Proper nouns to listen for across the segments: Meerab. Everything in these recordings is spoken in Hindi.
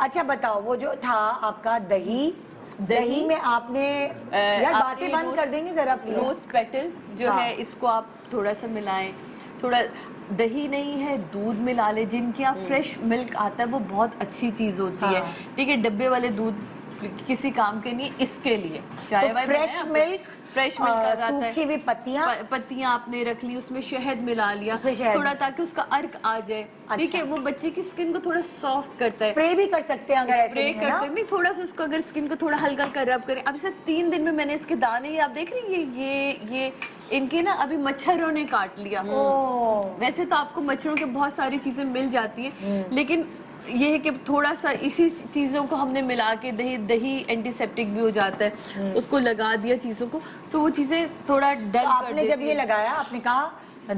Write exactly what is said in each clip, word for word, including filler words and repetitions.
अच्छा बताओ वो जो था आपका दही, दही में आपने यार बातें बंद कर देंगे जरा प्लीज। रोज पेटल जो है इसको आप थोड़ा सा मिलाएं, थोड़ा दही नहीं है दूध मिला ले, जिनके यहाँ फ्रेश मिल्क आता है वो बहुत अच्छी चीज होती हाँ। है ठीक है, डब्बे वाले दूध किसी काम के नहीं, इसके लिए चाय तो फ्रेश मिल्क, फ्रेश मिल्क आ जाता है, सूखी भी पत्तियां पत्तियां आपने रख ली, उसमें शहद मिला लिया थोड़ा ताकि उसका अर्क आ जाए ठीक अच्छा। है वो बच्चे की स्किन को थोड़ा सॉफ्ट करता है। स्प्रे भी कर सकते हैं अगर स्प्रे कर सकते हैं थोड़ा सा उसको, अगर स्किन को थोड़ा हल्का हल्का रब करें। अब सर तीन दिन में मैंने इसके दाने आप देख रही है ये ये इनके ना अभी मच्छरों ने काट लिया। वैसे तो आपको मच्छरों के बहुत सारी चीजें मिल जाती है, लेकिन ये है कि थोड़ा सा इसी चीज़ों को हमने मिला के दही दही एंटीसेप्टिक भी हो जाता है, उसको लगा दिया चीज़ों को तो वो चीज़ें थोड़ा डल। तो आपने जब ये लगाया आपने कहा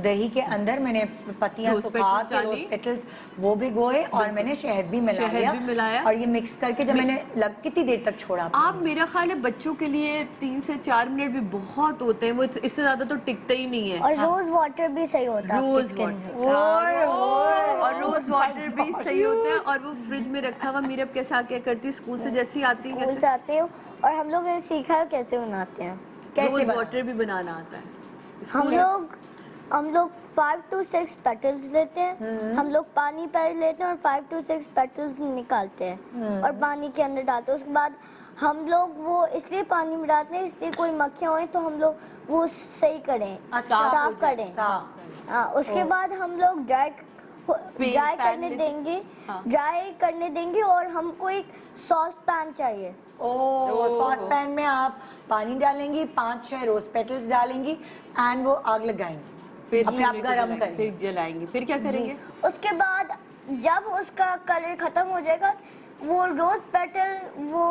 दही के अंदर मैंने पत्तियां सुखा के रोज पेटल्स वो भिगोए और मैंने शहद भी मिला शहद भी मिलाया और ये मिक्स करके जब मैंने लग कितनी देर तक छोड़ा। आप मेरा ख्याल है बच्चों के लिए तीन से चार मिनट भी बहुत होते हैं, वो इससे ज्यादा तो टिकते ही नहीं है। और रोज वाटर भी सही होता है, रोज वाटर और रोज वाटर भी सही होता है और वो फ्रिज में रखा हुआ। मीरब कैसे आ क्या करती है स्कूल से जैसी आती है स्कूल आती है और हम लोग सीखा है कैसे बनाते हैं, कैसे वाटर भी बनाना आता है। हम लोग हम लोग फाइव टू सिक्स पेटल्स लेते हैं, हम लोग पानी पहले लेते हैं और फाइव टू सिक्स पेटल्स निकालते हैं और पानी के अंदर डालते हैं। उसके बाद हम लोग वो इसलिए पानी में डालते हैं इसलिए कोई मक्खियाँ होए तो हम लोग वो सही करें, साफ करें। उसके बाद हम लोग ड्राई ड्राई करने देंगे ड्राई हाँ। करने देंगे और हमको एक सॉस पैन चाहिए। ओह सॉस पैन में आप पानी डालेंगी, पांच छह रोज पेटल्स डालेंगी एंड वो आग लगाएंगी, फिर आप गर्म करेंगे, फिर जलाएंगे, फिर क्या करेंगे। उसके बाद जब उसका कलर खत्म हो जाएगा वो रोज पेटल वो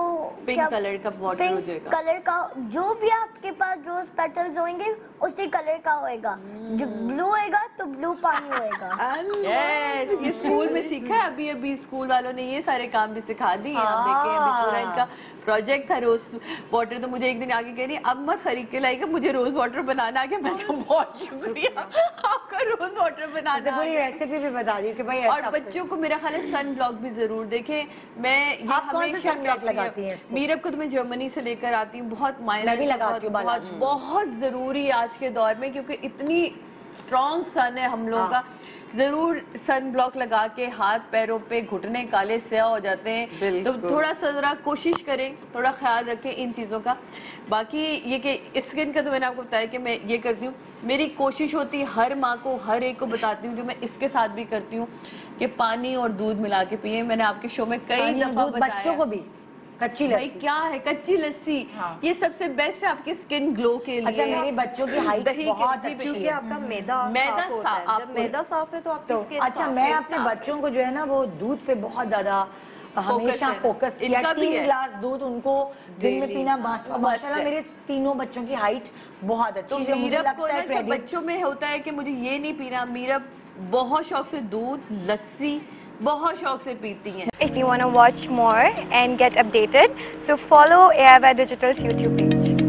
पिंक कलर का वाटर हो जाएगा, कलर का जो भी आपके पास रोज पेटल्स होंगे उसी कलर का होएगा। जो ब्लू होएगा तो ब्लू पानी होएगा। यस ये स्कूल में सीखा है, अभी अभी स्कूल वालों ने ये सारे काम भी सिखा दिए। आप देखें अभी पूरा इनका प्रोजेक्ट था रोज वाटर। तो मुझे एक दिन आगे कह रही है अब मत खरीद के लाएगा, मुझे रोज वाटर बनाना आ गया। मैं तो बहुत शुक्रिया आपका, रोज वाटर बनाना पूरी रेसिपी भी बता दी कि भाई। और बच्चों को मेरा ख्याल है सन ब्लॉक भी जरूर देखें। मैं ये आप कौन से सनब्लॉक लगाती हैं? मीरब को तो मैं जर्मनी से लेकर आती हूँ, बहुत मायने बहुत बहुत जरूरी है आज के दौर में, क्योंकि इतनी स्ट्रॉन्ग सन है हम लोगों का। जरूर सन ब्लॉक लगा के हाथ पैरों पे घुटने काले स्याह हो जाते हैं, तो थोड़ा सा जरा कोशिश करें, थोड़ा ख्याल रखें इन चीज़ों का। बाकी ये कि स्किन का तो मैंने आपको बताया कि मैं ये करती हूँ, मेरी कोशिश होती है हर माँ को हर एक को बताती हूँ, जो मैं इसके साथ भी करती हूँ कि पानी और दूध मिला के पिए। मैंने आपके शो में कई दफा बताया बच्चों को भी कच्ची लस्सी क्या है, कच्ची लस्सी हाँ। ये सबसे बेस्ट है आपकी स्किन ग्लो के लिए। अच्छा मेरे बच्चों की हाइट बहुत अच्छी है क्योंकि आपका मैदा मैदा साफ है, जब मैदा साफ है तो आपकी स्किन अच्छा। मैं अपने बच्चों को जो है ना वो दूध पे बहुत ज्यादा हमेशा फोकस किया, तीन ग्लास दूध उनको दिन में पीना माशाल्लाह। मेरे तीनों बच्चों की हाइट बहुत अच्छी है। मीरब को बच्चों में होता है कि मुझे ये नहीं पीना, मीरब बहुत शौक से दूध लस्सी बहुत शौक से पीती हैं। If you want to watch more and get updated, so follow A R Y Digital's YouTube page.